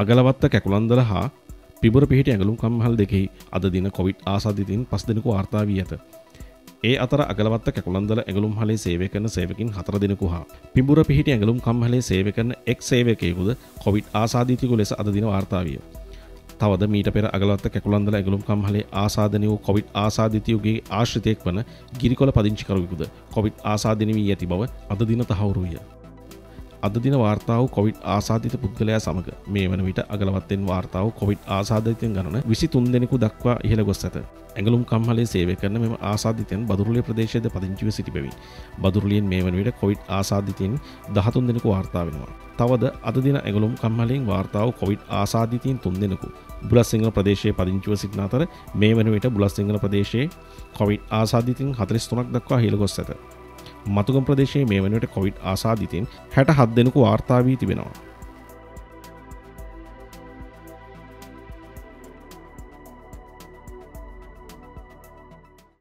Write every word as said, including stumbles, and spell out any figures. අගලවත්ත කැකුලන්දර හා පිබර පිහිට ඇඟලුම් කම්හල් දෙකෙහි අද දින කොවිඩ් ආසාදිතයින් පස් දෙනෙකු වාර්තා වී ඇත. ඒ අතර අගලවත්ත කැකුලන්දර ඇඟලුම් හලේ සේවය කරන සේවකින් හතර දෙනෙකු හා පිබර පිහිට ඇඟලුම් කම්හලේ සේවය කරන එක් සේවකයෙකුද කොවිඩ් ආසාදිතයෙකු ලෙස අද දින වාර්තා විය. තවද මීට පෙර අගලවත්ත කැකුලන්දල ඇඟලුම් කම්හලේ ආසාදනය වූ කොවිඩ් ආසාදිතයෙකුගේ ආශ්‍රිතයෙක් වන ගිරිකොළ පදිංචිකරුවෙකුද කොවිඩ් ආසාදිත වී ඇති බව අද දින තහවුරු විය. අද දින වාර්තාව කොවිඩ් ආසාදිත පුද්ගලයා සමග මේ වන විට අගලවත්තෙන් වාර්තාව කොවිඩ් ආසාදිතයන් ගණන විසිතුන් දෙනෙකු දක්වා ඉහළ ගොස් ඇත. ඇඟලුම් කම්හලේ සේවය කරන මෙම ආසාදිතයන් බදුරුලිය ප්‍රදේශයේද පදිංචිව සිටි බැවින් බදුරුලියෙන් මේ වන විට කොවිඩ් ආසාදිතයන් දහතුන් දෙනෙකු වාර්තා වෙනවා. තවද අද දින ඇඟලුම් කම්හලෙන් වාර්තාව කොවිඩ් ආසාදිතයන් තුන් දෙනෙකු බුලත්සිංහල ප්‍රදේශයේ පදිංචිව සිටින අතර මේ වන විට බුලත්සිංහල ප්‍රදේශයේ කොවිඩ් ආසාදිතයන් හතළිස් තුනක් දක්වා ඉහළ ගොස් ඇත. මතුගම් ප්‍රදේශයේ මේ වෙනුවට කොවිඩ් ආසාදිතයින් හැට හත් දෙනෙකු වාර්තා වී තිබෙනවා.